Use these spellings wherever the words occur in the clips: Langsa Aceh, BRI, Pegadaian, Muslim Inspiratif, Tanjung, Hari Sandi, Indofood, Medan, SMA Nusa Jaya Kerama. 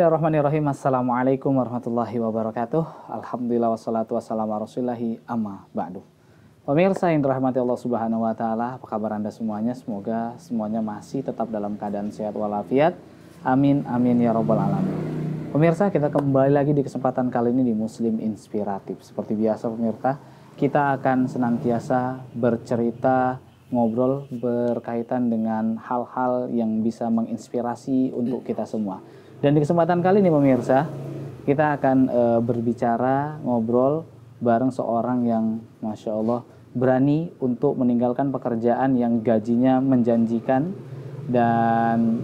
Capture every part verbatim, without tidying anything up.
Bismillahirrahmanirrahim. Assalamualaikum warahmatullahi wabarakatuh. Alhamdulillah wassalatu wassalamu ala rasulillahi amma ba'du. Pemirsa yang dirahmati Allah subhanahu wa ta'ala, apa kabar anda semuanya? Semoga semuanya masih tetap dalam keadaan sehat walafiat. Amin, amin ya rabbal alamin. Pemirsa, kita kembali lagi di kesempatan kali ini di Muslim Inspiratif. Seperti biasa pemirsa, kita akan senantiasa bercerita, ngobrol berkaitan dengan hal-hal yang bisa menginspirasi untuk kita semua. Dan di kesempatan kali ini pemirsa, kita akan e, berbicara, ngobrol bareng seorang yang Masya Allah berani untuk meninggalkan pekerjaan yang gajinya menjanjikan dan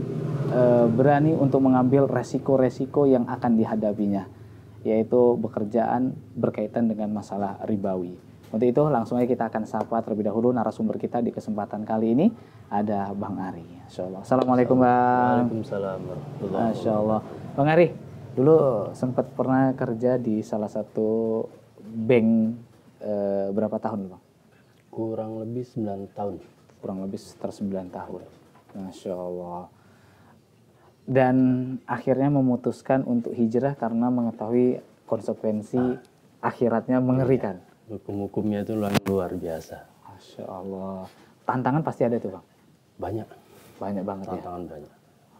e, berani untuk mengambil resiko-resiko yang akan dihadapinya, yaitu pekerjaan berkaitan dengan masalah ribawi. Untuk itu langsung aja kita akan sapa terlebih dahulu narasumber kita di kesempatan kali ini, ada Bang Ari. Insya Allah. Assalamualaikum Bang. Waalaikumsalam. Insya Allah. Bang Ari, dulu sempat pernah kerja di salah satu bank e, berapa tahun Bang? Kurang lebih sembilan tahun. Kurang lebih sekitar sembilan tahun. Masya Allah. Dan akhirnya memutuskan untuk hijrah karena mengetahui konsekuensi ah. akhiratnya mengerikan. Hukum-hukumnya itu luar biasa. Masya Allah. Tantangan pasti ada tuh Bang? Banyak. Banyak banget tantangan ya? Banyak.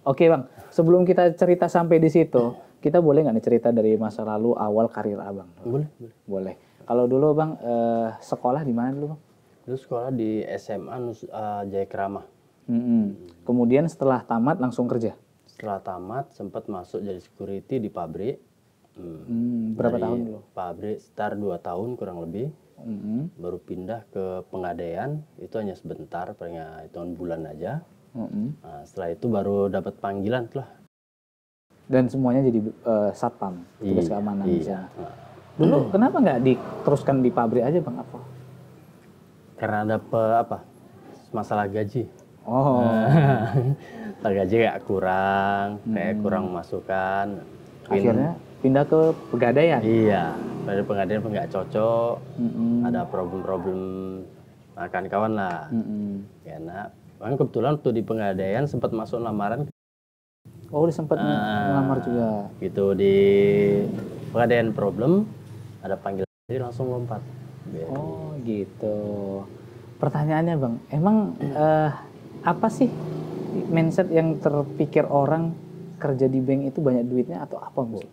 Oke Bang, sebelum kita cerita sampai di situ, kita boleh nggak nih cerita dari masa lalu awal karir Abang? Boleh. Boleh. Boleh. Kalau dulu Bang, eh, sekolah di mana dulu Bang? Dulu sekolah di S M A Nusa Jaya Kerama. Mm-hmm. Kemudian setelah tamat langsung kerja? Setelah tamat sempat masuk jadi security di pabrik. Hmm, berapa tahun dulu? Pabrik start dua tahun kurang lebih. Mm-hmm. Baru pindah ke Pegadaian, itu hanya sebentar, paling hitungan bulan aja. Mm-hmm. Nah, setelah itu baru dapat panggilan lah. Dan semuanya jadi uh, satpam, tugas keamanan aja. Dulu kenapa nggak diteruskan di pabrik aja Bang? Apa? Karena ada pe, apa? Masalah gaji. Oh. Gaji kayak kurang, kayak mm. kurang masukan. Akhirnya pindah ke Pegadaian? Iya, dari Pegadaian nggak cocok, mm-mm. ada problem-problem makan kawan lah. Enak. Bahkan kebetulan waktu di Pegadaian sempat masuk lamaran. Oh, udah sempat ngelamar uh, juga? Gitu, di Pegadaian problem, ada panggilan, jadi langsung lompat. B R I. Oh, gitu. Pertanyaannya Bang, emang uh, apa sih mindset yang terpikir orang kerja di bank itu banyak duitnya atau apa Bu?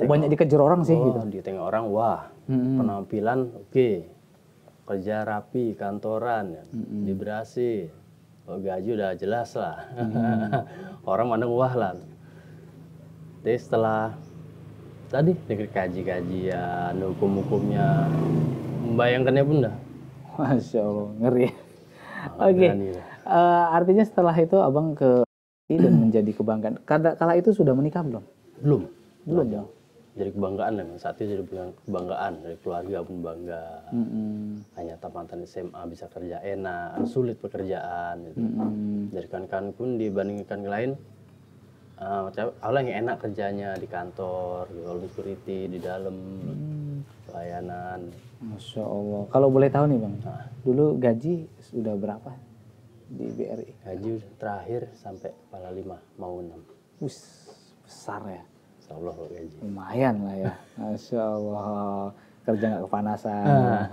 Tengok, banyak dikejar orang sih oh, gitu. Ditengok orang, wah mm-hmm. penampilan oke, okay. kerja rapi, kantoran, mm-hmm. liberasi, oh, gaji udah jelas lah, mm-hmm. orang mandang wah lah. Jadi setelah tadi dikaji-kajian, hukum-hukumnya, membayangkannya pun dah. Masya Allah, ngeri. Oke, okay. uh, artinya setelah itu abang ke dan menjadi kebanggaan. Kala, kala itu sudah menikah belum? Belum. Belum ya. Jadi kebanggaan memang saat itu, jadi kebanggaan dari keluarga pun bangga. Mm-hmm. Hanya tamatan S M A bisa kerja enak, sulit pekerjaan. Gitu. Mm-hmm. Dari kawan-kawan pun dibandingkan ke lain, uh, awalnya yang enak kerjanya di kantor, di all security, di dalam mm. pelayanan. Masya Allah. Kalau boleh tahu nih Bang, nah. dulu gaji sudah berapa di B R I? Gaji terakhir sampai kepala lima mau enam. Wis besar ya. Insya Allah gaji. Lumayan lah ya. Masya Allah. Kerja nggak kepanasan. Ah,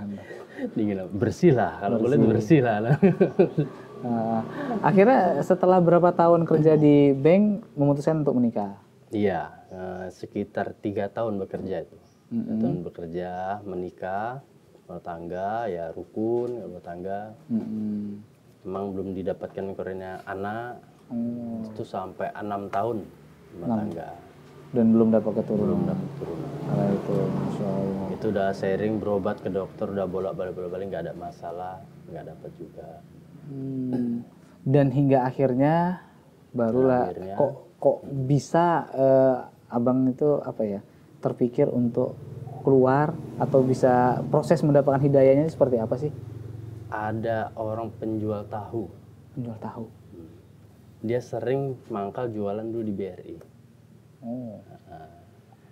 dingin bersih lah. Kalau boleh bersih lah. Nah, akhirnya setelah berapa tahun kerja di bank memutuskan untuk menikah? Iya. Eh, sekitar tiga tahun bekerja itu. Mm-hmm. Tahun bekerja, menikah, bertangga, ya rukun, bertangga. Mm-hmm. Memang belum didapatkan korennya anak. Hmm. Itu sampai enam tahun rumah tangga. Dan belum dapat keturunan. Belum dapat keturunan. Nah, itu Masya Allah. Itu udah sharing, berobat ke dokter, udah bolak-balik-balik nggak ada masalah, nggak dapat juga. Hmm. Dan hingga akhirnya barulah akhirnya, kok kok bisa eh, abang itu apa ya terpikir untuk keluar atau bisa proses mendapatkan hidayahnya seperti apa sih? Ada orang penjual tahu. Penjual tahu. Hmm. Dia sering mangkal jualan dulu di B R I. Oh. Nah,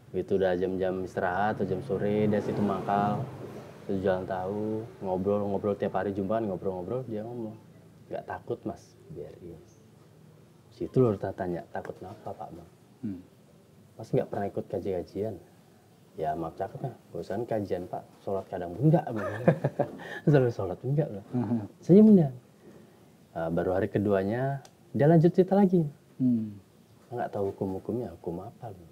itu udah jam-jam istirahat atau jam sore dia situ mangkal, terus jualan tahu, ngobrol-ngobrol tiap hari jumpaan, ngobrol-ngobrol dia ngomong, nggak takut mas B R I. Situ loh tanya, takut apa Pak Bang? Hmm. Mas nggak pernah ikut kaji-kajian? Ya maaf cakep ya, bosan kajian Pak, sholat kadang bunda. Selalu sholat bunda loh. Mm-hmm. Senyum bunda. Uh, baru hari keduanya, dia lanjut cerita lagi. Mm. Nggak tahu hukum-hukumnya, hukum apa. Loh.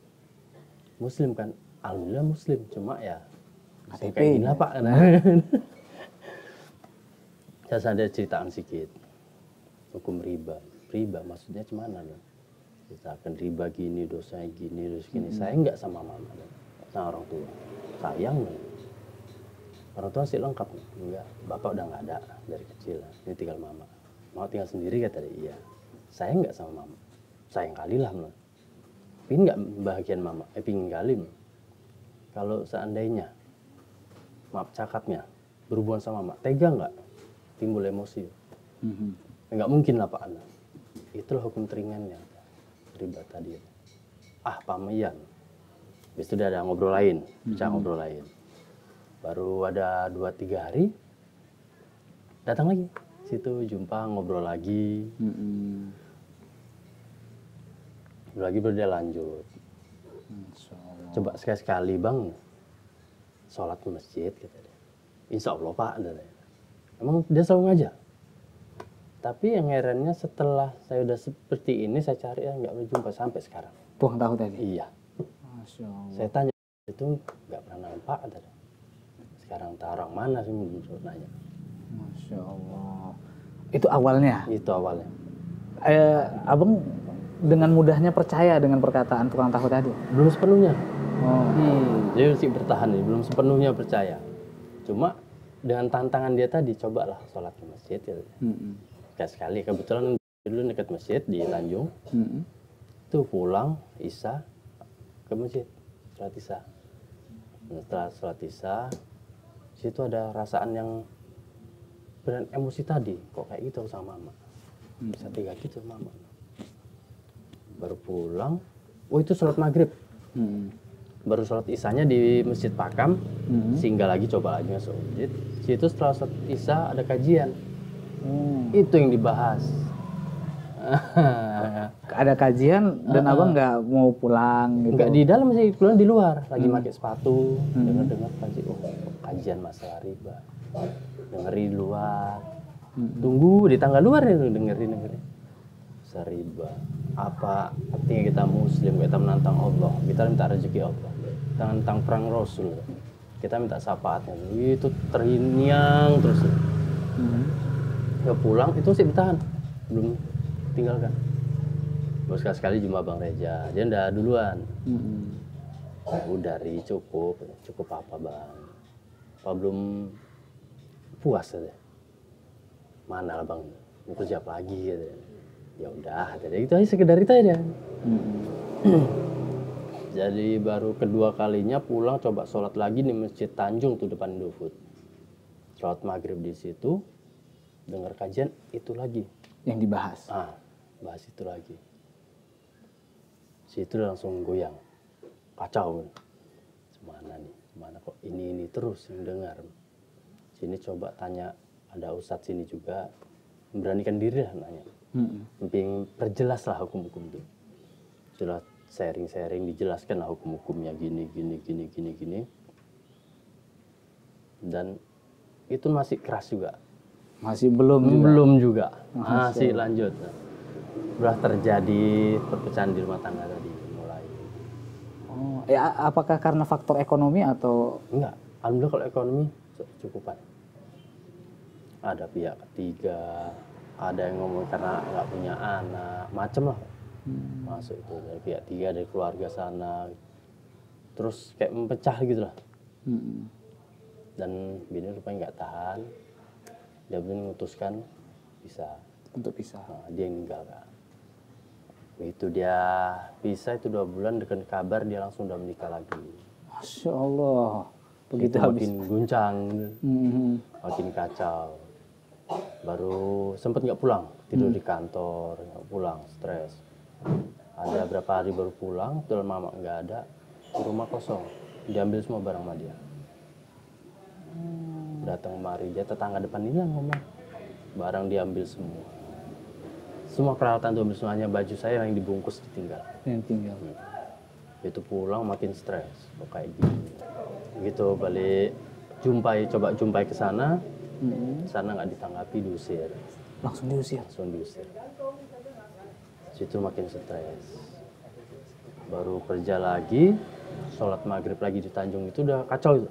Muslim kan? Alhamdulillah Muslim, cuma ya K T P. Kayak gila Pak. Nah. Saya sadar ceritaan sedikit. Hukum riba. Riba maksudnya cuman loh. Misalkan riba gini, dosanya gini, terus gini. Hmm. Saya nggak sama mama, sama orang tua. Sayang loh. Orang tua sih lengkap, enggak. Bapak udah nggak ada dari kecil. Ini tinggal mama. Mau tinggal sendiri kata dia. Iya. Saya nggak sama mama. Sayang kali lah loh. Pingin nggak bahagian mama? Eh pingin kali. Kalau seandainya, maaf cakapnya, berhubungan sama mama, tega nggak? Timbul emosi. Mm-hmm. Nggak mungkin lah Pak Ana. Itulah hukum teringannya. Riba tadi ah pamian habis itu udah ada ngobrol lain bisa mm-hmm. ngobrol lain baru ada dua tiga hari datang lagi situ jumpa ngobrol lagi mm-hmm. ngobrol lagi baru dia lanjut coba sekali-sekali bang sholat di masjid kata dia. Insya Allah Pak dia. Emang dia selalu ngajak. Tapi yang herannya setelah saya udah seperti ini, saya cari yang nggak berjumpa sampai sekarang. Tuhan tahu tadi? Iya. Masya Allah. Saya tanya, itu nggak pernah nampak tadi. Sekarang tarang mana sih menurut nanya. Masya Allah. Itu awalnya? Itu awalnya. Eh, abang dengan mudahnya percaya dengan perkataan tukang tahu tadi? Belum sepenuhnya. Oh. Hmm. Jadi masih bertahan nih, belum sepenuhnya percaya. Cuma dengan tantangan dia tadi, cobalah sholat di masjid. Ya. Hmm. Gak sekali, kebetulan dulu dekat masjid di Tanjung, mm-hmm. tuh pulang Isya ke masjid, sholat Isya. Setelah sholat Isya, situ ada rasaan yang beran emosi tadi, kok kayak gitu sama mama. Mm-hmm. Bisa tiga gitu sama mama. Baru pulang, oh itu sholat maghrib. Mm-hmm. Baru sholat Isyanya di masjid Pakam, mm-hmm. singgah lagi coba lagi masuk masjid. Situ setelah sholat Isya ada kajian. Hmm. Itu yang dibahas. Ada kajian dan uh, abang nggak mau pulang gitu? Nggak di dalam sih, pulang di luar. Lagi pakai hmm. sepatu, hmm. dengar-dengar kajian. Oh, kajian masalah riba. Dengerin luar. Hmm. Tunggu di tangga luar ya, dengerin-dengerin. Seriba. Apa artinya kita Muslim? Kita menantang Allah. Kita minta rezeki Allah. Kita menantang perang Rasul. Kita minta syafaatnya. Itu terhinyang terus. Hmm. Nggak pulang itu sih bertahan belum tinggalkan baru sekali sekali jumpa Bang Reja dia udah duluan mm-hmm. nah, udah ri cukup cukup apa bang apa belum puas aja mana lah bang mau kerja lagi gitu. Ya udah jadi itu aja sekedar itu aja mm-hmm. jadi baru kedua kalinya pulang coba sholat lagi di masjid Tanjung tuh depan Indofood sholat maghrib di situ dengar kajian itu lagi yang dibahas ah bahas itu lagi situ langsung goyang kacau gimana nih gimana kok ini ini terus yang dengar sini coba tanya ada ustadz sini juga memberanikan diri lah nanya penting perjelas lah hukum-hukum itu jelas sharing-sharing dijelaskan lah hukum-hukumnya gini gini gini gini gini dan itu masih keras juga. Masih belum juga. Belum juga. Masih ah, lanjut. Sudah terjadi perpecahan di rumah tangga tadi mulai. Oh, ya apakah karena faktor ekonomi atau enggak? Alhamdulillah kalau ekonomi cukupan. Ada pihak ketiga, ada yang ngomong karena nggak punya anak, macem lah. Hmm. Masuk itu dari pihak tiga, dari keluarga sana. Terus kayak mempecah gitu lah. Hmm. Dan bini rupanya nggak tahan. Dia memutuskan pisah. Untuk pisah. Nah, dia yang meninggalkan. Itu dia pisah itu dua bulan dengan kabar dia langsung udah menikah lagi. Masya Allah. Begitu habis. Makin guncang, mm-hmm. makin kacau. Baru sempat nggak pulang, tidur mm. di kantor, nggak pulang, stres. Ada berapa hari baru pulang, tulang mama nggak ada, rumah kosong, diambil semua barang sama dia. Datang kemari, dia tetangga depan hilang ngomong. Barang diambil semua. Semua peralatan itu ambil semuanya, baju saya yang dibungkus ditinggal. Yang tinggal. Hmm. Itu pulang makin stres, kayak gini. Gitu balik jumpai, coba jumpai ke sana, mm-hmm. sana nggak ditanggapi, diusir. Langsung diusir? Langsung diusir. Situ makin stres. Baru kerja lagi, sholat maghrib lagi di Tanjung itu udah kacau. Itu.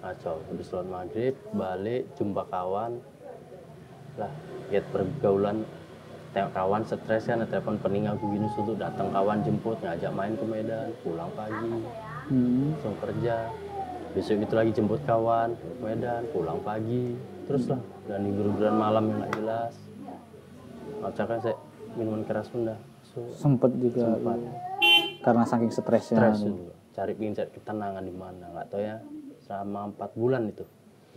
Kacau, habis sholat maghrib, balik, jumpa kawan. Lah, lihat pergaulan. Tengok kawan stres kan, telepon pening aku gini suruh datang kawan jemput, ngajak main ke Medan, pulang pagi, hmm. langsung kerja. Besok itu lagi jemput kawan ke Medan, pulang pagi, terus lah. Dan hiburan malam yang nggak jelas. Macakan saya minuman keras pun dah. So, sempet juga. Sempat. Iya. Karena saking stresnya. Stres juga. Cari pingin cari ketenangan di mana, nggak tahu ya. Selama empat bulan itu.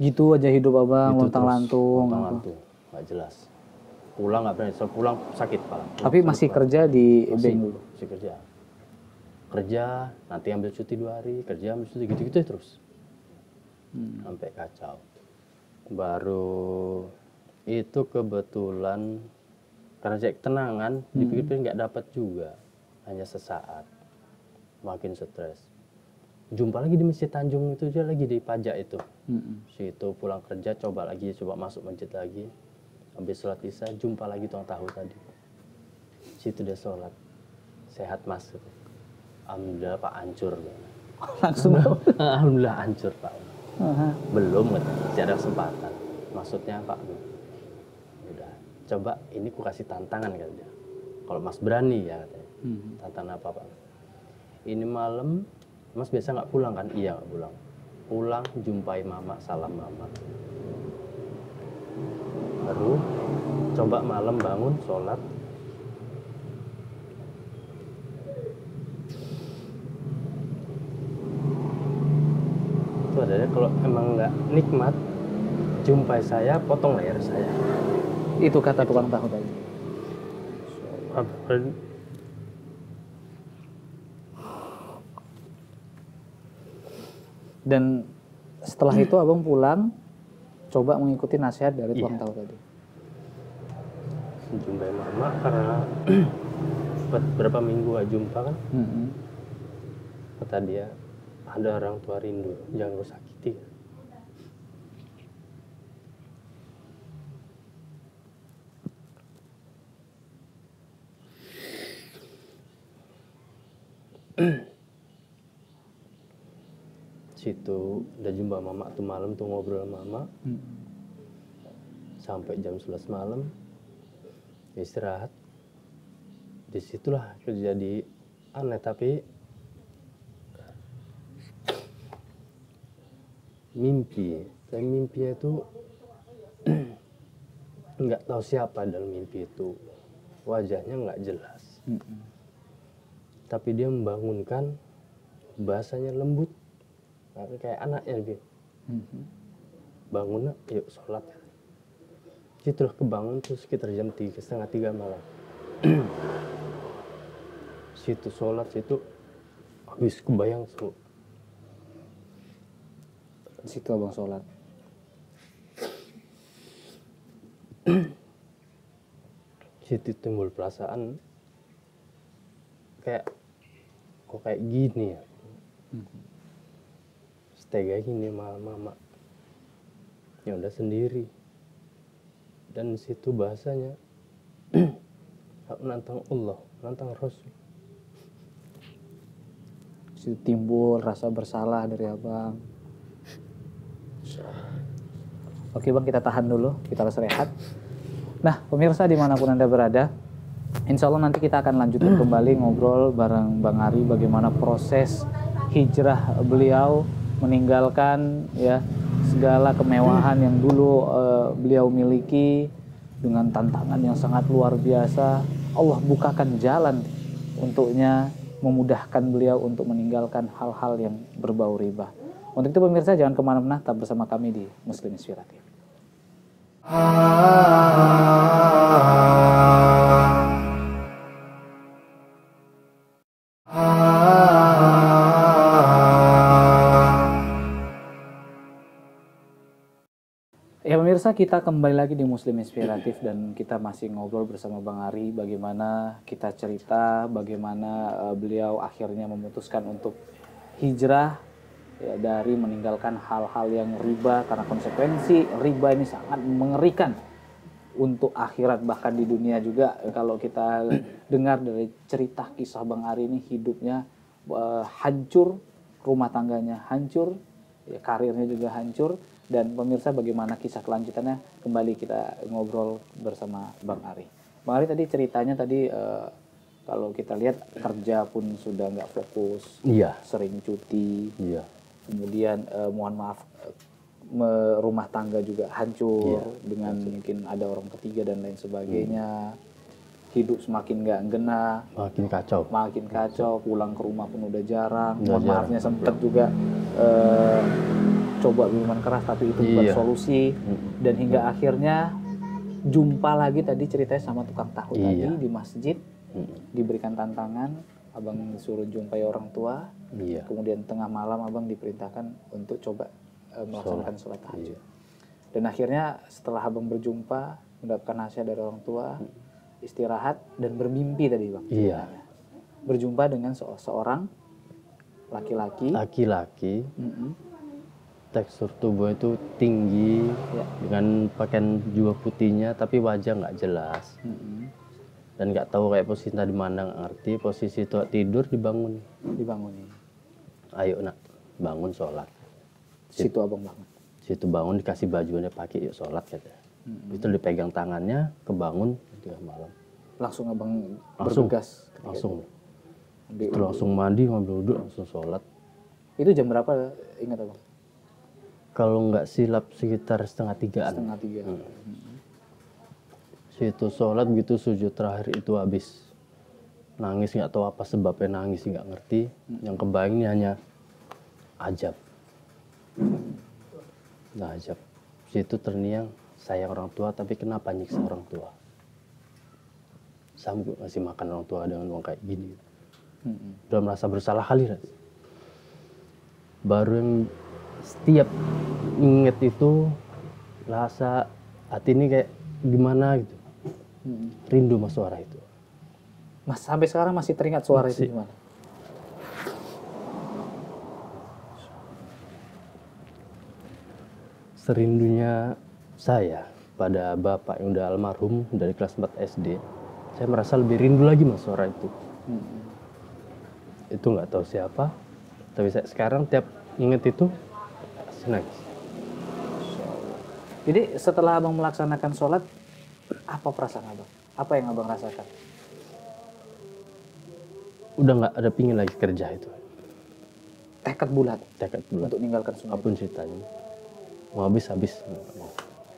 Gitu aja hidup abang, lontang-lantung. Lontang-lantung, nggak jelas. Pulang nggak berani, setelah pulang sakit kepala. Tapi masih pulang. Kerja di bank dulu? Masih kerja. Kerja, nanti ambil cuti dua hari, kerja ambil cuti, gitu-gitu ya terus. Hmm. Sampai kacau. Baru itu kebetulan, karena cek tenangan, hmm. dipikir-pikir nggak dapat juga. Hanya sesaat. Makin stres. Jumpa lagi di Masjid Tanjung itu aja, lagi di pajak itu. Hmm. Situ pulang kerja, coba lagi, coba masuk masjid lagi. Habis sholat isya jumpa lagi tuang tahu tadi. Situ dia sholat. Sehat masuk. Alhamdulillah Pak hancur. Langsung? Alhamdulillah hancur Pak. Uh-huh. Belum tidak ada kesempatan. Maksudnya Pak, udah coba ini ku kasih tantangan katanya. Kalau Mas berani ya katanya. Hmm. Tantangan apa Pak? Ini malam Mas biasa nggak pulang kan? Iya nggak pulang. Pulang jumpai Mama, salam Mama. Baru coba malam bangun sholat itu adanya kalau emang nggak nikmat jumpai saya potong leher saya itu kata tukang tahu tadi dan setelah itu abang pulang coba mengikuti nasihat dari tukang tahu tadi. Jumpai Mama karena berapa minggu gak jumpa kan? Mm-hmm. Kata dia ada orang tua rindu, jangan lu sakiti. Situ udah jumpa Mama tuh malam tuh ngobrol Mama hmm. sampai jam sebelas malam istirahat. Disitulah kerja di aneh tapi mimpi dan mimpinya itu nggak tahu siapa dalam mimpi itu wajahnya nggak jelas hmm. tapi dia membangunkan bahasanya lembut. Nah, kayak anaknya lebih mm-hmm. bangun yuk sholat situlah kebangun tuh sekitar jam tiga setengah tiga malam situ sholat situ habis kebayang semua situ abang sholat situ timbul perasaan kayak kok kayak gini ya mm-hmm. tega gini Mama, ya udah sendiri dan situ bahasanya menantang Allah, menantang Rasul. Situ timbul rasa bersalah dari abang. Oke bang kita tahan dulu, kita harus rehat. Nah pemirsa dimanapun anda berada, insya Allah nanti kita akan lanjutkan kembali ngobrol bareng Bang Ari bagaimana proses hijrah beliau. Meninggalkan ya segala kemewahan yang dulu uh, beliau miliki dengan tantangan yang sangat luar biasa. Allah bukakan jalan untuknya, memudahkan beliau untuk meninggalkan hal-hal yang berbau riba. Untuk itu pemirsa jangan kemana-mana, tetap bersama kami di Muslim Inspiratif. Ya pemirsa, kita kembali lagi di Muslim Inspiratif dan kita masih ngobrol bersama Bang Ari bagaimana kita cerita, bagaimana uh, beliau akhirnya memutuskan untuk hijrah ya, dari meninggalkan hal-hal yang riba karena konsekuensi riba ini sangat mengerikan untuk akhirat bahkan di dunia juga. Kalau kita dengar dari cerita kisah Bang Ari ini hidupnya uh, hancur, rumah tangganya hancur, ya, karirnya juga hancur. Dan pemirsa, bagaimana kisah kelanjutannya kembali kita ngobrol bersama Bang Ari. Bang Ari tadi ceritanya tadi uh, kalau kita lihat kerja pun sudah nggak fokus, iya. Sering cuti, iya. Kemudian uh, mohon maaf uh, rumah tangga juga hancur, iya, dengan hancur. Mungkin ada orang ketiga dan lain sebagainya. Hmm. Hidup semakin nggak ngena, makin kacau, makin kacau. Pulang ke rumah pun udah jarang. Udah mohon jarang. Maafnya sempet juga. Uh, coba minuman keras tapi itu bukan, iya, solusi. Dan hingga akhirnya jumpa lagi tadi ceritanya sama tukang tahu, iya, tadi di masjid, mm, diberikan tantangan, abang disuruh jumpai orang tua, iya, kemudian tengah malam abang diperintahkan untuk coba e, melaksanakan sholat tahajud, iya. Dan akhirnya setelah abang berjumpa mendapatkan nasihat dari orang tua, istirahat dan bermimpi tadi bang, iya, berjumpa dengan se seorang laki-laki laki-laki tekstur tubuh itu tinggi, ya, dengan pakaian jubah putihnya tapi wajah nggak jelas, mm-hmm, dan nggak tahu kayak posisi tadi mana, arti posisi itu tidur dibangun dibangunin ayo nak bangun sholat, situ, situ abang bangun situ bangun dikasih bajunya pakai yuk sholat katanya, mm-hmm, itu dipegang tangannya kebangun tiga malam langsung abang langsung bergegas langsung itu langsung mandi ngambil duduk langsung sholat. Itu jam berapa ingat abang? Kalau nggak silap sekitar setengah tigaan. Setengah tiga. Hmm. Situ sholat begitu sujud terakhir itu habis. Nangis nggak tahu apa sebabnya nangis nggak ngerti. Hmm. Yang kebayangnya hanya ajab. Nah ajab. Situ terniang sayang orang tua tapi kenapa nyiksa orang tua? Sanggup ngasih makan orang tua dengan uang kayak gini. Hmm. Udah merasa bersalah kali kan? Baru yang setiap inget itu rasa hati ini kayak gimana gitu, hmm, rindu mas suara itu mas sampai sekarang masih teringat suara masih. Itu gimana serindunya saya pada bapak yang udah almarhum dari kelas empat S D, saya merasa lebih rindu lagi mas suara itu, hmm, itu nggak tahu siapa tapi saya sekarang tiap inget itu nangis. Jadi setelah abang melaksanakan sholat, apa perasaan abang? Apa yang abang rasakan? Udah nggak ada pingin lagi kerja itu. Tekad bulat. Tekad bulat. Untuk meninggalkan sungai. Apapun ceritanya. Mau habis habis.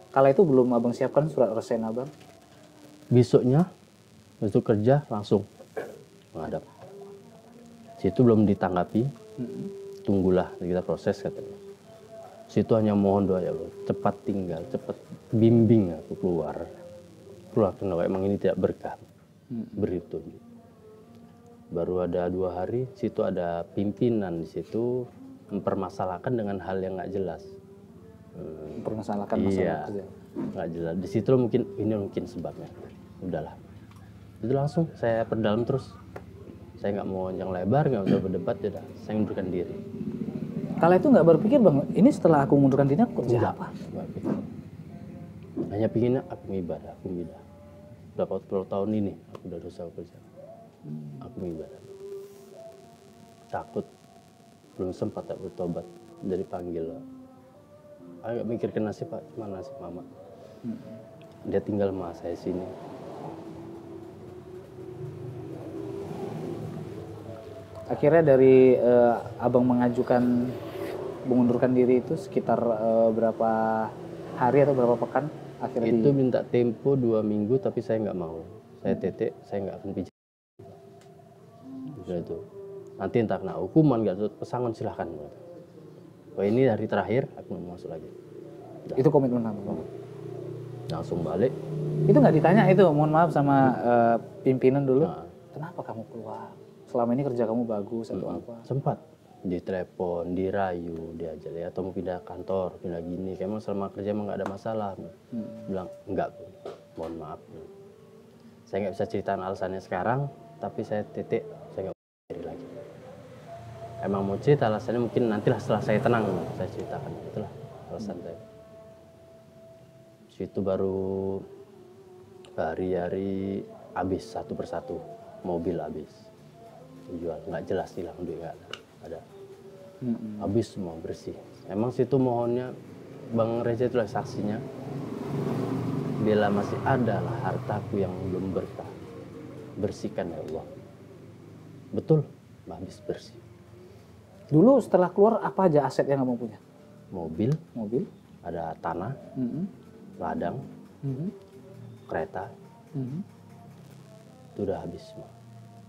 Kala itu belum abang siapkan surat resign abang. Besoknya, besok kerja langsung menghadap. Situ belum ditanggapi. Mm-hmm. Tunggulah kita proses katanya. Situ hanya mohon doa ya Allah, cepat tinggal, cepat bimbing aku keluar. Keluar karena emang ini tidak berkah, hmm, berhitung. Baru ada dua hari, situ ada pimpinan di situ mempermasalahkan dengan hal yang nggak jelas. Hmm, mempermasalahkan masalah kerja. Iya, nggak jelas. Di situ mungkin ini mungkin sebabnya. Udahlah. Itu langsung saya perdalam terus. Saya nggak mau panjang lebar, nggak usah berdebat, ya dah. Saya mundurkan diri. Kala itu nggak berpikir bang, ini setelah aku mengundurkan diri aku kerja apa? Hanya pinginnya aku ibadah, aku ibadah. Berapa puluh tahun ini aku udah dosa kerja, aku ibadah. Takut, belum sempat tak bertobat dari panggil. Aku nggak mikir ke nasib pak, cuma nasib mama. Dia tinggal sama saya sini. Akhirnya dari uh, abang mengajukan mengundurkan diri itu sekitar uh, berapa hari atau berapa pekan akhirnya itu di... minta tempo dua minggu tapi saya nggak mau, saya tetek, saya nggak akan pijat. Udah itu nanti entah kena hukuman nggak pesangon silahkan. Wah ini hari terakhir aku mau masuk lagi. Udah. Itu komitmen apa? Langsung balik. Itu nggak ditanya itu mohon maaf sama uh, pimpinan dulu. Nah. Kenapa kamu keluar? Selama ini kerja kamu bagus atau mm-hmm. apa? Sempat. ditelepon, dirayu, diajak ya, atau mau pindah kantor, pindah gini, kayak emang selama kerja emang nggak ada masalah. Hmm. Bilang enggak, mohon maaf. Saya nggak bisa ceritain alasannya sekarang, tapi saya titik, saya nggak mau cari lagi. Emang mau cerita alasannya mungkin nantilah setelah saya tenang, saya ceritakan. Itulah alasan hmm. saya. Situ baru hari-hari habis satu persatu, mobil habis, jual nggak jelas, hilang duit nggak ada. Mm-hmm. Habis semua, bersih. Emang situ mohonnya Bang Reza itulah saksinya. Bila masih adalah hartaku yang belum berkah, bersihkan ya Allah. Betul, habis bersih. Dulu setelah keluar apa aja aset yang kamu punya? Mobil, mobil, ada tanah, mm-hmm. ladang, mm-hmm. kereta, mm-hmm. itu udah habis semua.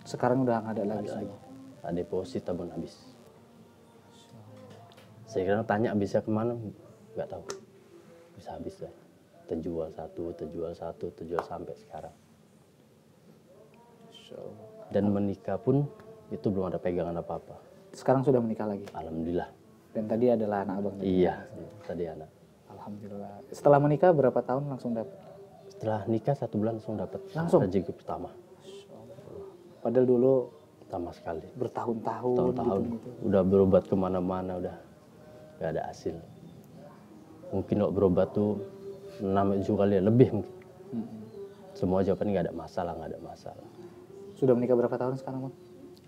Sekarang udah nggak ada lagi. Ada lagi. Deposit tabungan habis. Saya kira tanya habisnya kemana, nggak tahu. Bisa habis lah. Terjual satu, terjual satu, terjual sampai sekarang. Dan menikah pun itu belum ada pegangan apa-apa. Sekarang sudah menikah lagi? Alhamdulillah. Dan tadi adalah anak abang? Iya, tadi anak. Alhamdulillah. Setelah menikah berapa tahun langsung dapat? Setelah nikah satu bulan langsung dapat. Langsung? Rezeki pertama. Padahal dulu pertama sekali bertahun-tahun, tahun-tahun gitu. Udah berobat kemana-mana, udah nggak ada hasil. Mungkin kalau berobat tuh enam tujuh kali lebih mungkin. Mm-hmm. Semua jawabannya nggak ada masalah, nggak ada masalah. Sudah menikah berapa tahun sekarang, Bang?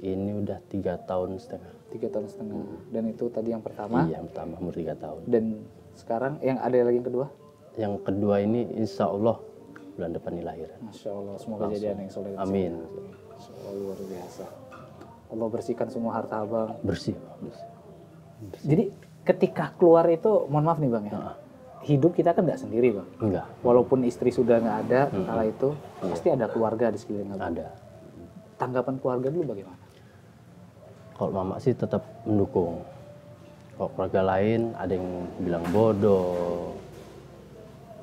Ini udah tiga tahun setengah. Tiga tahun setengah. Mm-hmm. Dan itu tadi yang pertama. Iya, yang pertama umur tiga tahun. Dan sekarang yang ada lagi yang kedua? Yang kedua ini insya Allah bulan depan ini lahiran. Masya Allah, semoga langsung. Jadi anak yang soleh. Amin. Allah luar biasa. Allah bersihkan semua harta abang. Bersih, bersih. Bersih. Jadi ketika keluar itu, mohon maaf nih bang ya, nah. hidup kita kan nggak sendiri bang. Enggak. Walaupun istri sudah nggak ada, hmm. kala itu hmm. pasti ada keluarga di sekeliling abang. Ada. Tanggapan keluarga dulu bagaimana? Kalau mama sih tetap mendukung. Kalau keluarga lain ada yang bilang bodoh.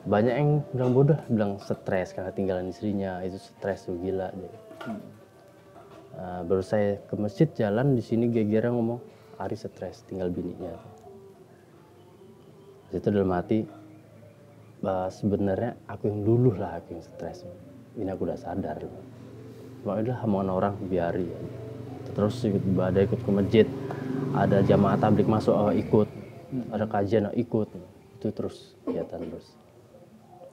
Banyak yang bilang bodoh, bilang stres karena tinggalan istrinya, itu stres tuh gila deh. Hmm. Uh, baru saya ke masjid jalan di sini geger ngomong Ari stres tinggal bininya. Itu dalam hati bah, sebenarnya aku yang luluh lah, aku yang stres. Ini aku udah sadar. Cuma udah omongan orang biari. Ya. Terus ikut ibadah, ikut ke masjid, ada jamaah tablik masuk oh, ikut, ada kajian oh, ikut. Itu terus kegiatan terus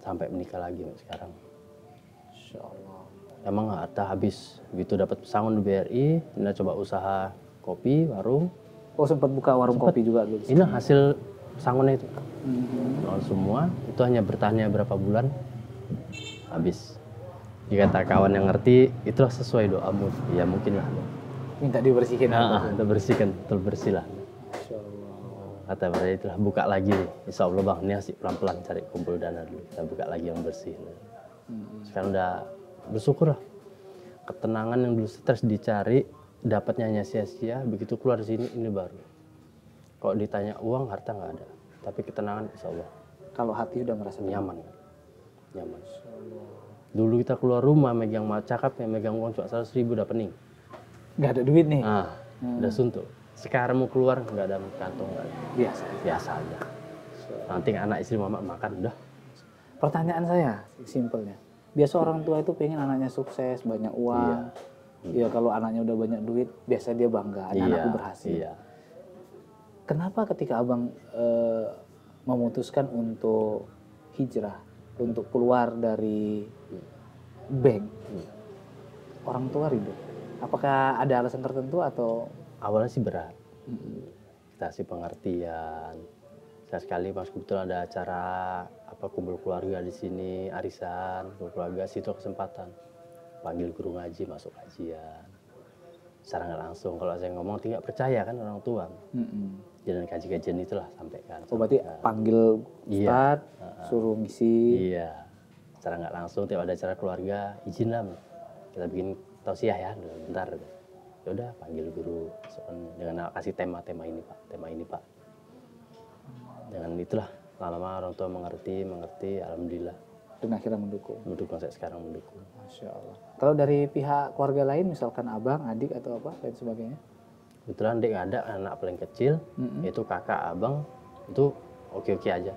sampai menikah lagi sekarang. Insya Allah. Emang harta habis, begitu dapat pesangon di B R I, Ina coba usaha kopi, warung. Oh sempat buka warung sempet. Kopi juga gitu? Ini hasil pesangonnya itu. Mm-hmm. Lalu semua, itu hanya bertahannya berapa bulan, habis. Jika tak kawan yang ngerti, itulah sesuai doamu, ya mungkin lah. Minta dibersihin? Nah, kita bersihkan, terbersih lah. Insya Allah. Kata berarti itulah, buka lagi nih. Insya Allah bang, ini asik pelan-pelan cari kumpul dana dulu. Kita buka lagi yang bersih. Mm-hmm. Sekarang udah... bersyukurlah ketenangan yang dulu stres dicari dapatnya hanya sia-sia. Begitu keluar dari sini ini baru kalau ditanya uang harta nggak ada, tapi ketenangan insya Allah kalau hati udah merasa nyaman nyaman. Dulu kita keluar rumah megang macakap yang megang uang cuma seratus ribu udah pening, nggak ada duit nih. Ah, hmm. udah suntuk. Sekarang mau keluar nggak ada kantong, nggak ada. biasa biasa aja. Nanti anak istri mama makan udah. Pertanyaan saya simpelnya, biasa orang tua itu pengen anaknya sukses, banyak uang. Iya. Ya kalau anaknya udah banyak duit, biasa dia bangga, anak anakku iya, berhasil. Iya. Kenapa ketika abang e, memutuskan untuk hijrah, untuk keluar dari bank, iya. orang tua ribut? Apakah ada alasan tertentu atau? Awalnya sih berat. Mm-hmm. Kita sih pengertian. Sekali pas kebetulan ada acara apa kumpul keluarga di sini, arisan kumpul keluarga, situ kesempatan panggil guru ngaji masuk kajian secara nggak langsung. Kalau saya ngomong tidak percaya kan orang tua, mm-hmm. jalan kaji-kajian itulah sampaikan. Oh berarti panggil ustadz, iya. suruh ngisi. Iya, secara nggak langsung tiap ada acara keluarga izin lah kita bikin tausiah ya, bentar ya udah panggil guru dengan kasih tema-tema ini pak, tema ini pak. Dengan itulah lama-lama orang tua mengerti, mengerti, alhamdulillah. Dan akhirnya mendukung. Mendukung, saya sekarang mendukung. Masya Allah. Kalau dari pihak keluarga lain, misalkan abang, adik atau apa, lain sebagainya? kebetulan dek ada anak paling kecil, mm-hmm. Itu kakak abang itu oke-oke aja,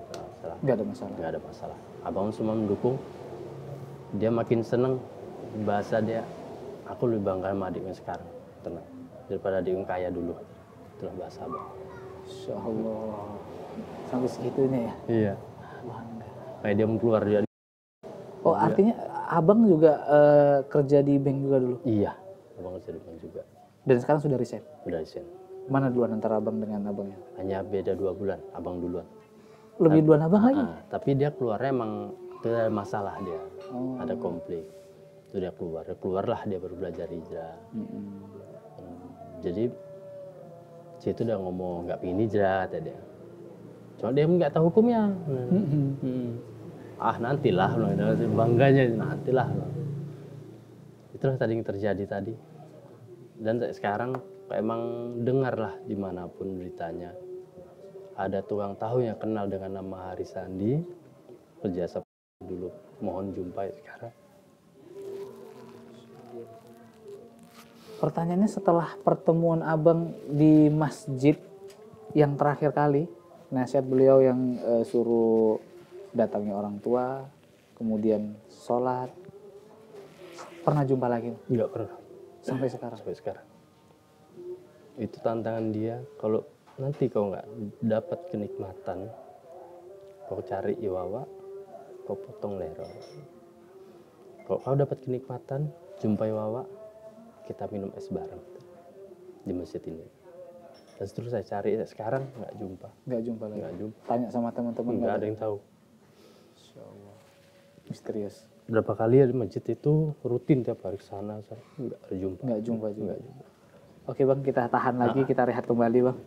nggak ada masalah. Nggak ada masalah. Abang semua mendukung. Dia makin seneng bahasa dia. Aku lebih bangga sama adiknya sekarang, tenang. Daripada adiknya kaya dulu, itulah bahasa abang. Insya Allah, sampai segitunya ya. Iya. Bangga. Kayak dia keluar dia. Oh dia. Artinya abang juga uh, kerja di bank juga dulu? Iya, abang kerja di bank juga. Dan sekarang sudah resign? Sudah resign. Mana duluan antara abang dengan abangnya? Hanya beda dua bulan, abang duluan. Lebih duluan abang lagi? Uh, tapi dia keluarnya emang itu ada masalah dia, oh. Ada konflik. Itu dia keluar, keluarlah dia baru belajar hijrah. Mm-hmm. hmm. Jadi, dia itu udah ngomong nggak pingin hijrah tadi. Cuma dia nggak tahu hukumnya. Mm-hmm. hmm. Ah nantilah, bangganya nantilah. Itulah tadi yang terjadi tadi. Dan sekarang emang dengarlah dimanapun beritanya. Ada tukang tahu yang kenal dengan nama Hari Sandi, berjasa dulu, mohon jumpai sekarang. Pertanyaannya setelah pertemuan abang di masjid yang terakhir kali, nasihat beliau yang e, suruh datangnya orang tua, kemudian sholat, pernah jumpa lagi? Enggak pernah. Sampai sekarang? Sampai sekarang. Itu tantangan dia, kalau nanti kau nggak dapat kenikmatan, kau cari iwawa, kau potong lero. Kalau kau dapat kenikmatan, jumpai wawa, kita minum es bareng di masjid ini. Dan terus saya cari, sekarang nggak jumpa. Nggak jumpa lagi? Nggak jumpa. Tanya sama teman-teman? Nggak ada yang tahu. Insya Allah. Misterius. Berapa kali ya di masjid itu rutin tiap hari kesana, saya nggak jumpa. Nggak jumpa juga. Nggak jumpa. Oke bang, kita tahan lagi, nah. Kita rehat kembali bang.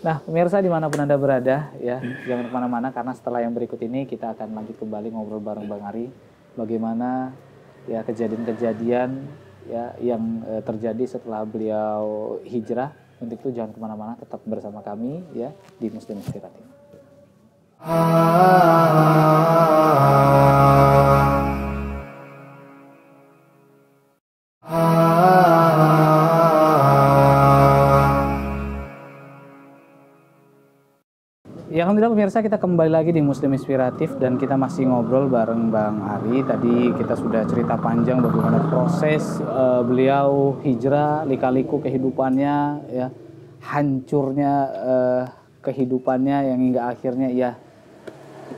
Nah pemirsa dimanapun anda berada ya, jangan kemana-mana karena setelah yang berikut ini kita akan lanjut kembali ngobrol bareng Bang Hari. Bagaimana ya kejadian-kejadian ya yang e, terjadi setelah beliau hijrah. Untuk itu jangan kemana-mana, tetap bersama kami ya di Muslim Inspiratif. Ya alhamdulillah pemirsa, kita kembali lagi di Muslim Inspiratif dan kita masih ngobrol bareng Bang Hari. Tadi kita sudah cerita panjang bagaimana proses uh, beliau hijrah, lika-liku kehidupannya, ya hancurnya uh, kehidupannya yang hingga akhirnya ia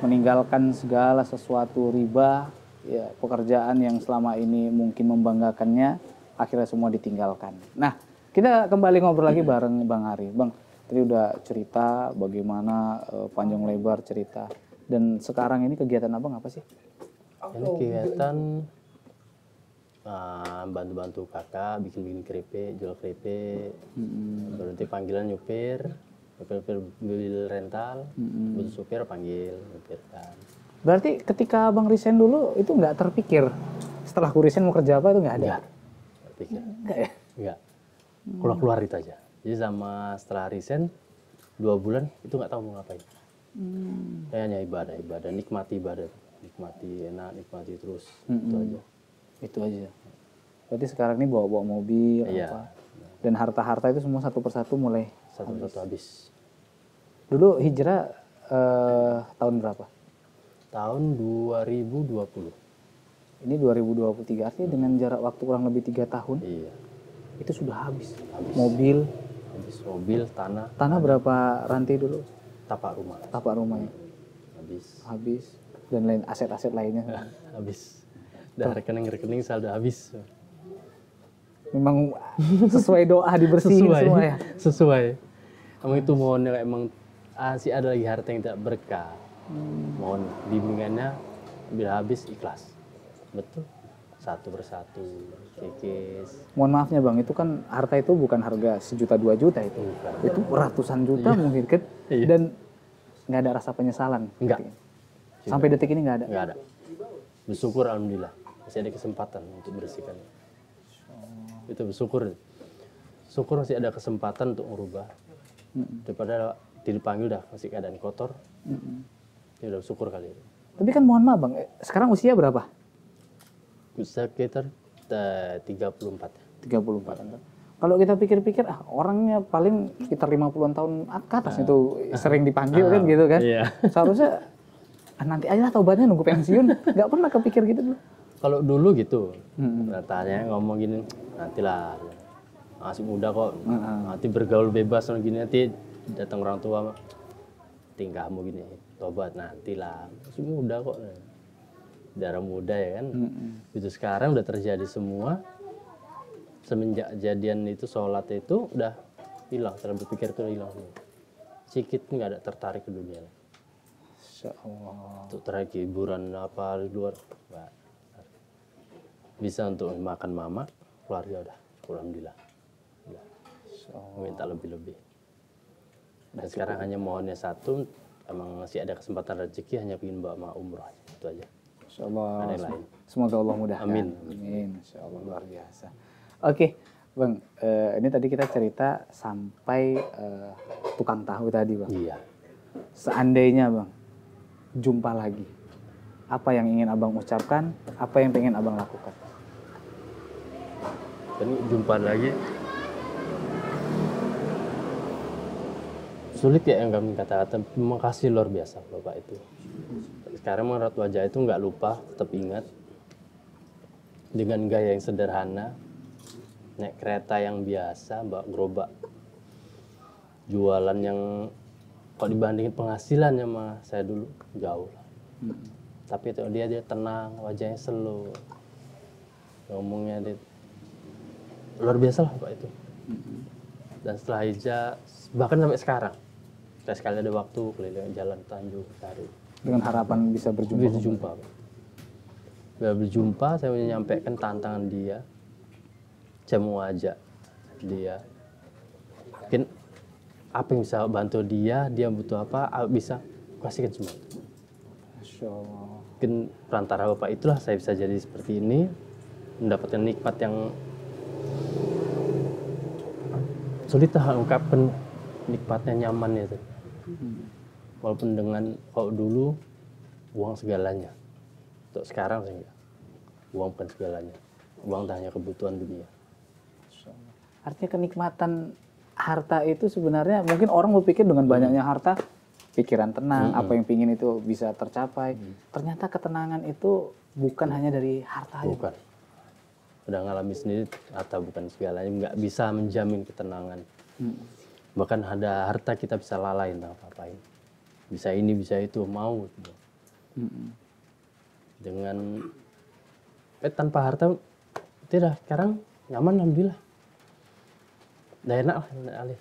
meninggalkan segala sesuatu riba, ya, pekerjaan yang selama ini mungkin membanggakannya, akhirnya semua ditinggalkan. Nah kita kembali ngobrol lagi bareng Bang Hari. Bang, tadi udah cerita bagaimana uh, panjang lebar cerita. Dan sekarang ini kegiatan abang apa sih? Ini kegiatan uh, bantu-bantu kakak bikin-bikin keripik, jual keripik, mm-hmm. Berhenti panggilan nyupir, nyupir mobil rental, mm-hmm. Butuh supir panggil, nyupirkan. Berarti ketika abang resign dulu itu nggak terpikir setelah aku resign mau kerja apa, itu nggak ada? Nggak, nggak terpikir. Nggak ya? Nggak, keluar-keluar itu aja. Jadi sama setelah resign dua bulan itu nggak tahu mau ngapain. Hmm. Saya hanya ibadah, ibadah, nikmati ibadah, nikmati enak, nikmati terus, hmm, itu aja. Itu aja. Berarti sekarang ini bawa-bawa mobil, iya, apa? Dan harta-harta itu semua satu persatu mulai satu-satu habis. habis. Dulu hijrah eh, tahun berapa? Tahun dua ribu dua puluh. Ini dua ribu dua puluh tiga artinya hmm. dengan jarak waktu kurang lebih tiga tahun. Iya. Itu sudah habis. habis. Mobil, habis mobil, tanah. Tanah berapa rantai dulu? Tapak rumah. Tapak rumahnya. Habis. Habis dan lain aset-aset lainnya. Habis. Dan rekening-rekening saldo habis. Memang sesuai doa dibersihin sesuai, semua ya. Sesuai. Emang itu mohonnya emang masih ada lagi harta yang tidak berkah. Hmm. Mohon bimbingannya bila habis ikhlas. Betul. Satu persatu, kikis. Mohon maafnya bang, itu kan harta itu bukan harga sejuta dua juta itu. Bukan. Itu ratusan juta, iya, mungkin. Iya. Dan nggak ada rasa penyesalan? Nggak. Sampai detik ini nggak ada? Nggak ada. Bersyukur alhamdulillah. Masih ada kesempatan untuk bersihkan. Itu bersyukur. Syukur masih ada kesempatan untuk merubah. Mm-hmm. Daripada dipanggil dah masih keadaan kotor. Mm-hmm. Ya udah bersyukur kali ini. Tapi kan mohon maaf bang, sekarang usia berapa? Sekitar tiga puluh empat. tiga puluh empat. Kalau kita pikir-pikir, ah orangnya paling sekitar lima puluhan tahun ke atas uh, itu uh, sering dipanggil uh, kan gitu kan. Iya. Seharusnya ah, nanti aja lah taubatnya nunggu pensiun. Nggak pernah kepikir gitu dulu. Kalau dulu gitu, hmm. katanya ngomong gini, nantilah masih muda kok, hmm. nanti bergaul bebas sama gini, nanti datang orang tua, tingkahmu gini, taubat nantilah masih muda kok. Darah muda ya kan, hmm. itu sekarang udah terjadi semua. Semenjak jadian itu sholat itu udah hilang, cara berpikir itu udah hilang. Sikit nggak ada tertarik ke dunia. Insya Allah. Untuk terakhir hiburan apa di luar, nggak. Bisa untuk makan mama, keluarga udah, alhamdulillah. Udah. Minta lebih-lebih. Dan sekarang hanya mohonnya satu, emang masih ada kesempatan rezeki hanya ingin bawa mama umroh itu aja. Insya Allah. Semoga Allah mudahkan. Amin. Amin. Insya Allah luar biasa. Oke, okay, Bang. Uh, ini tadi kita cerita sampai uh, tukang tahu tadi, Bang. Iya. Seandainya, Bang, jumpa lagi. Apa yang ingin Abang ucapkan? Apa yang pengen Abang lakukan? Ini jumpa lagi. Sulit ya yang kami kata-kata. Terima kasih luar biasa, Bapak itu. Sekarang menurut wajah itu nggak lupa, tetap ingat. Dengan gaya yang sederhana. Naik kereta yang biasa, bawa gerobak. Jualan yang, kalau dibandingin penghasilannya sama saya dulu, jauh lah. Hmm. Tapi itu dia dia tenang, wajahnya slow. Ngomongnya dia, luar biasa lah Pak itu. Hmm. Dan setelah hijab, bahkan sampai sekarang. Saya sekali ada waktu keliling jalan Tanjung, cari. Dengan harapan bisa berjumpa? Bisa berjumpa. Bila berjumpa, saya menyampaikan tantangan dia. Saya mau ajak dia, mungkin apa yang bisa bantu dia, dia butuh apa, bisa kasihkan semua. Mungkin perantara Bapak itulah saya bisa jadi seperti ini, mendapatkan nikmat yang sulit lah ungkapkan nikmatnya, nyaman itu. Walaupun dengan kalau dulu uang segalanya, untuk sekarang saya enggak, uang bukan segalanya, uang hanya kebutuhan dunia. Artinya kenikmatan harta itu sebenarnya mungkin orang berpikir dengan banyaknya harta, pikiran tenang, mm-hmm. apa yang pingin itu bisa tercapai. Mm-hmm. Ternyata ketenangan itu bukan mm-hmm. hanya dari harta aja. Bukan. Udah ngalami sendiri, harta bukan segalanya, nggak bisa menjamin ketenangan. Mm-hmm. Bahkan ada harta kita bisa lalai tentang apa-apain. Bisa ini, bisa itu, mau. Mm-hmm. Dengan, eh tanpa harta, tidak, sekarang nyaman alhamdulillah. Udah enak lah, enak alih.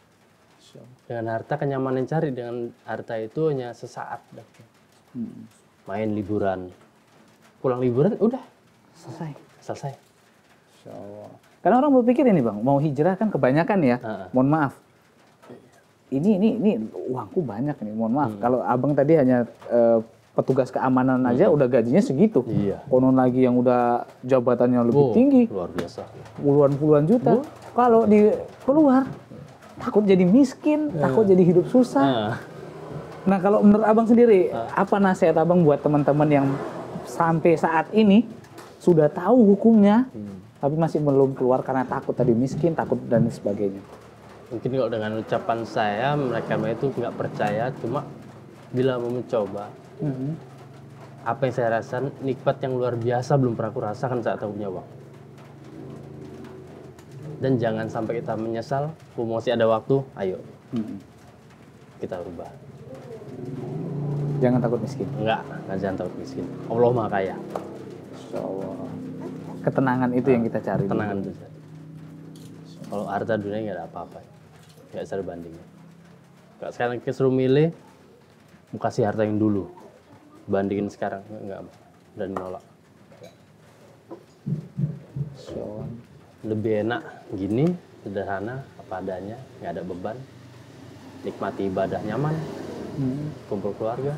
Dengan harta kenyamanan cari, dengan harta itu hanya sesaat. Hmm. Main liburan, pulang liburan udah selesai. Selesai. Insya Allah. Karena orang berpikir ini Bang, mau hijrah kan kebanyakan ya, uh-uh. mohon maaf. Ini, ini, ini uangku banyak nih, mohon maaf. Hmm. Kalau Abang tadi hanya uh, petugas keamanan aja hmm. udah gajinya segitu. Iya. Konon lagi yang udah jabatannya lebih oh, tinggi. Luar biasa. Puluhan-puluhan juta. Oh. Kalau di keluar, takut jadi miskin, yeah. takut jadi hidup susah. Yeah. Nah kalau menurut Abang sendiri, uh. apa nasihat Abang buat teman-teman yang sampai saat ini sudah tahu hukumnya, hmm. tapi masih belum keluar karena takut tadi miskin, takut dan sebagainya? Mungkin kalau dengan ucapan saya, mereka itu nggak percaya, cuma bila mau mencoba, hmm. apa yang saya rasakan, nikmat yang luar biasa belum pernah aku rasakan saat aku punya uang. Dan jangan sampai kita menyesal, promosi ada waktu, ayo hmm. kita rubah. Jangan takut miskin. Enggak, enggak jangan takut miskin. Allah Maha Kaya. Insya Allah. Ketenangan itu nah, yang kita cari. Ketenangan itu. Kalau harta dunia nggak ada apa-apa, nggak bisa dibandingin. Kalau sekarang kita suruh milih, mau kasih harta yang dulu, bandingin sekarang nggak dan nolak. Insya Allah. Lebih enak gini, sederhana, apa adanya, nggak ada beban, nikmati ibadah nyaman, hmm. kumpul keluarga.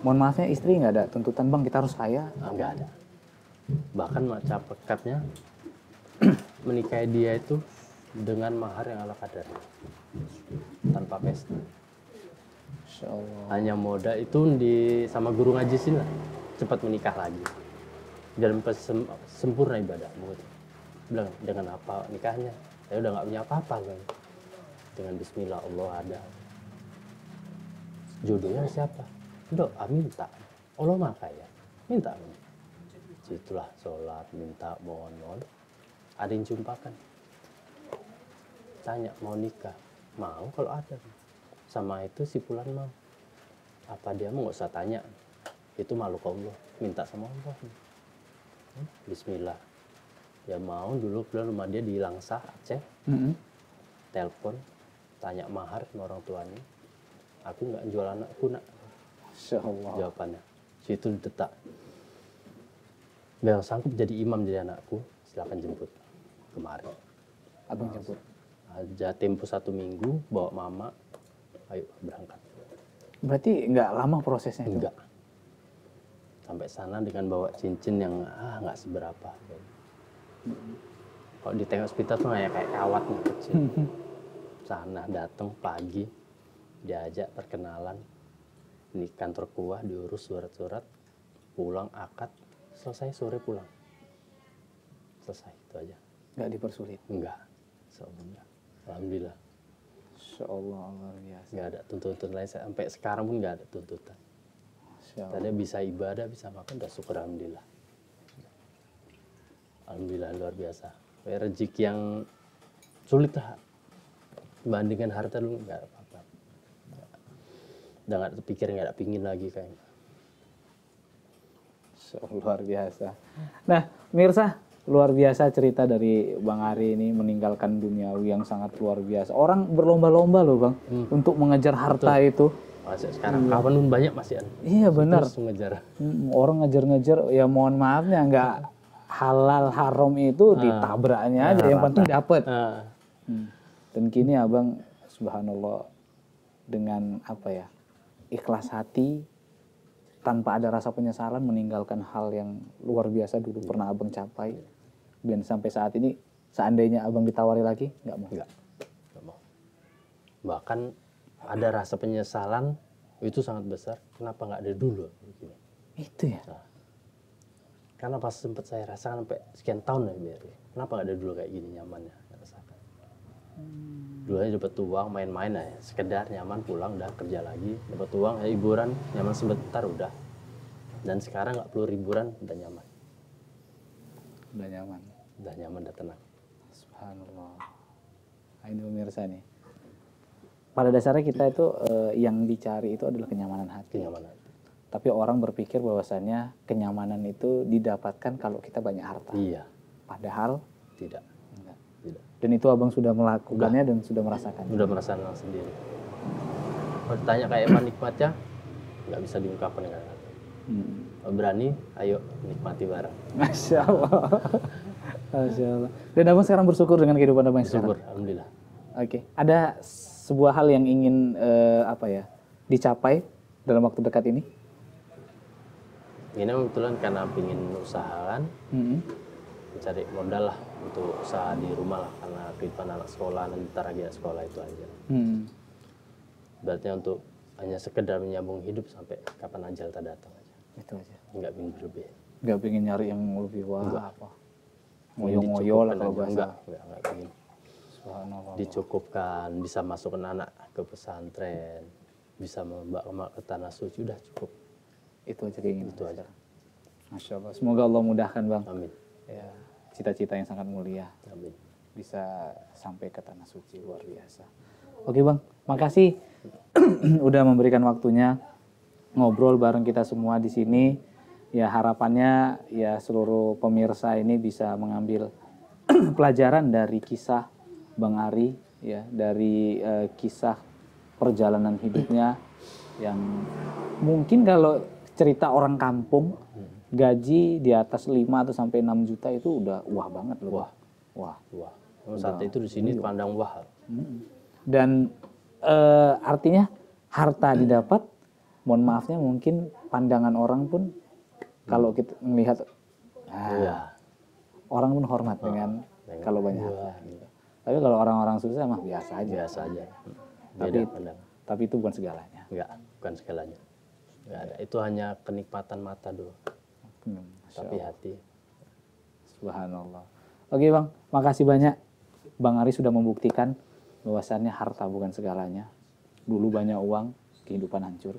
Mohon maafnya istri nggak ada tuntutan Bang, kita harus kaya? Ah, nggak ada. Bahkan macam pekatnya, menikahi dia itu dengan mahar yang ala kadarnya, tanpa pesta. Insya Allah. Hanya modal itu di sama guru ngaji sini lah, cepat menikah lagi. Dan sempurna ibadah. Bilang, dengan apa nikahnya Saya udah nggak punya apa-apa kan. Dengan bismillah Allah ada. Jodohnya siapa? Doa minta. Allah makanya. Minta. Situlah sholat, minta, mohon-mohon. Ada yang jumpakan. Tanya, mau nikah? Mau kalau ada. Sama itu si Pulan mau. Apa dia mau? Nggak usah tanya. Itu makhluk Allah. Minta sama Allah. Bismillah. Ya mau dulu pulang rumah dia di Langsa Aceh. Mm-hmm. Telepon, tanya mahar sama orang tuanya. Aku nggak jual anakku nak. Insya Allah. Jawabannya. Situ detak. Beliau sanggup jadi imam jadi anakku. Silakan jemput kemarin. Abang jemput. Aja tempo satu minggu bawa mama. Ayo berangkat. Berarti nggak lama prosesnya itu? Enggak. Sampai sana dengan bawa cincin yang ah nggak seberapa. Kalau di tengok hospital tuh kayak kayak kawat nih kecil. Sana datang pagi, diajak perkenalan, di kantor kuah diurus surat-surat, pulang akad, selesai sore pulang, selesai itu aja. Nggak dipersulit? Nggak, alhamdulillah. Alhamdulillah. Insya Allah luar biasa. Nggak ada tuntutan lain sampai sekarang pun nggak ada tuntutan. Tadi bisa ibadah, bisa makan, udah syukur alhamdulillah. Alhamdulillah luar biasa. Rezeki yang sulit lah. Bandingkan harta dulu nggak apa-apa. Udah nggak terpikir, nggak ada pingin lagi kayaknya. So, luar biasa. Nah, Mirsa, luar biasa cerita dari Bang Ari ini meninggalkan duniawi yang sangat luar biasa. Orang berlomba-lomba loh Bang hmm. untuk mengejar harta. Betul. Itu. Masih sekarang kapan pun banyak masih ada. Iya benar. Orang ngejar-ngejar ya mohon maafnya nggak. Hmm. Halal haram itu ditabraknya ah, aja, yang penting dapat. Ah. Hmm. Dan kini abang, subhanallah, dengan apa ya, ikhlas hati, tanpa ada rasa penyesalan, meninggalkan hal yang luar biasa dulu ya. Pernah abang capai. Dan sampai saat ini, seandainya abang ditawari lagi, nggak mau? Nggak. Nggak mau. Bahkan ada rasa penyesalan, itu sangat besar, kenapa nggak ada dulu? Itu ya? Nah. Karena pas sempat saya rasakan sampai sekian tahun dari B R I. Kenapa nggak ada dulu kayak gini nyamannya? Nggak rasakan. Dulu aja dapat uang main-main aja, sekedar nyaman pulang udah kerja lagi, dapat uang ya hiburan nyaman sebentar udah. Dan sekarang nggak perlu hiburan udah nyaman. Udah nyaman. Udah nyaman udah tenang. Subhanallah. Ini pemirsa nih. Pada dasarnya kita itu eh, yang dicari itu adalah kenyamanan hati. Kenyamanan. Tapi orang berpikir bahwasannya kenyamanan itu didapatkan kalau kita banyak harta. Iya. Padahal tidak. Enggak. Tidak. Dan itu abang sudah melakukannya enggak. Dan sudah merasakannya. Sudah merasakan sendiri. Kalau ditanya kayak apa nikmatnya, nggak bisa diungkapkan dengan kata. Hmm. Berani, ayo nikmati bareng. Masya Allah. Masya Allah. Dan abang sekarang bersyukur dengan kehidupan abang sekarang. Bersyukur, alhamdulillah. Oke. Okay. Ada sebuah hal yang ingin eh, apa ya dicapai dalam waktu dekat ini? Ini kebetulan karena ingin usahakan, mm-hmm. mencari modal lah untuk usaha di rumah lah, karena kehidupan anak sekolah, nanti ntar lagi sekolah itu aja. Mm-hmm. Berarti untuk hanya sekedar menyambung hidup sampai kapan ajal tak datang aja. Itu aja. Nggak ingin berlebih. Nggak ingin nyari yang lebih wah enggak. Apa. Moyo-moyo lah kalau bahasa. Enggak, enggak, enggak ingin. Dicukupkan, bisa masuk anak ke pesantren, bisa membawa ke tanah suci, udah cukup. Itu aja keinginan. Itu aja. Masya Allah. Semoga Allah mudahkan Bang. Amin. Ya, cita-cita yang sangat mulia. Amin. Bisa sampai ke tanah suci luar biasa. Oke Bang, makasih udah memberikan waktunya ngobrol bareng kita semua di sini. Ya harapannya ya seluruh pemirsa ini bisa mengambil pelajaran dari kisah Bang Ari, ya dari uh, kisah perjalanan hidupnya yang mungkin kalau cerita orang kampung gaji di atas lima atau sampai enam juta itu udah wah banget loh. Wah. Wah. Wah. Oh, saat itu di sini pandang wah. Dan e, artinya harta didapat, mohon maafnya mungkin pandangan orang pun kalau kita melihat ah, ya. Orang pun hormat dengan nah, kalau banyak harta. Gitu. Tapi kalau orang-orang susah mah biasa aja. Biasa aja. Tapi, tapi itu bukan segalanya. Enggak, bukan segalanya. Nggak ada. Itu hanya kenikmatan mata dulu, hmm, tapi hati. Subhanallah. Oke Bang, makasih banyak. Bang Ari sudah membuktikan bahwasannya harta bukan segalanya. Dulu banyak uang, kehidupan hancur.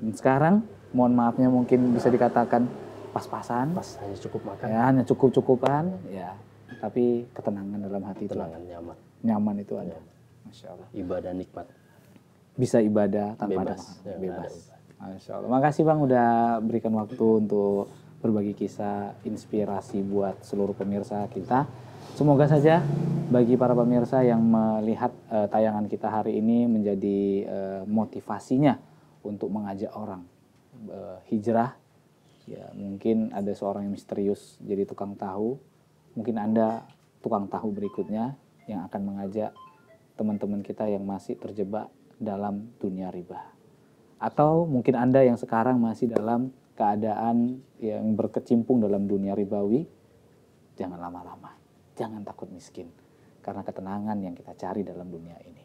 Dan sekarang, mohon maafnya mungkin bisa dikatakan pas-pasan. Pas, hanya cukup makan. Ya, hanya cukup-cukupan. Ya. Tapi ketenangan dalam hati ketenangan itu nyaman. Nyaman itu ada. Masya Allah. Ibadah nikmat. Bisa ibadah tanpa bebas. Ada ya, bebas. Ada. Masya Allah. Makasih Bang udah berikan waktu untuk berbagi kisah inspirasi buat seluruh pemirsa kita. Semoga saja bagi para pemirsa yang melihat uh, tayangan kita hari ini menjadi uh, motivasinya untuk mengajak orang uh, hijrah. Ya, mungkin ada seorang yang misterius jadi tukang tahu. Mungkin Anda tukang tahu berikutnya yang akan mengajak teman-teman kita yang masih terjebak dalam dunia riba. Atau mungkin Anda yang sekarang masih dalam keadaan yang berkecimpung dalam dunia ribawi. Jangan lama-lama. Jangan takut miskin, karena ketenangan yang kita cari dalam dunia ini.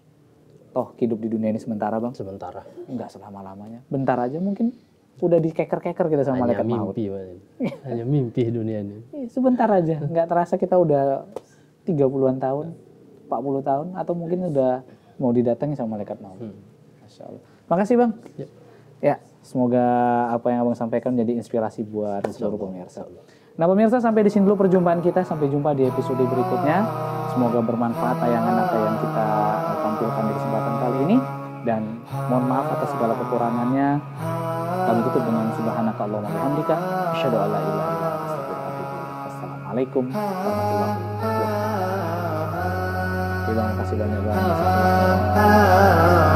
Toh hidup di dunia ini sementara Bang? Sementara. Enggak selama-lamanya. Bentar aja mungkin udah dikeker-keker kita sama malaikat maut. Hanya mimpi, hanya mimpi dunia ini. Sebentar aja, enggak terasa kita udah tiga puluhan tahun, empat puluh tahun, atau mungkin udah mau didatangi sama malaikat maut. Hmm. Masya Allah. Makasih Bang. Ya. Ya, semoga apa yang Abang sampaikan menjadi inspirasi buat seluruh pemirsa. Nah pemirsa, sampai di sini dulu perjumpaan kita. Sampai jumpa di episode berikutnya. Semoga bermanfaat tayangan apa yang kita tampilkan di kesempatan kali ini. Dan mohon maaf atas segala kekurangannya. Kami tutup dengan subhanakallahumma bihamdika asyhadu an la ilaha illa anta astaghfiruka. Assalamualaikum warahmatullahi wabarakatuh. Terima kasih banyak banyak.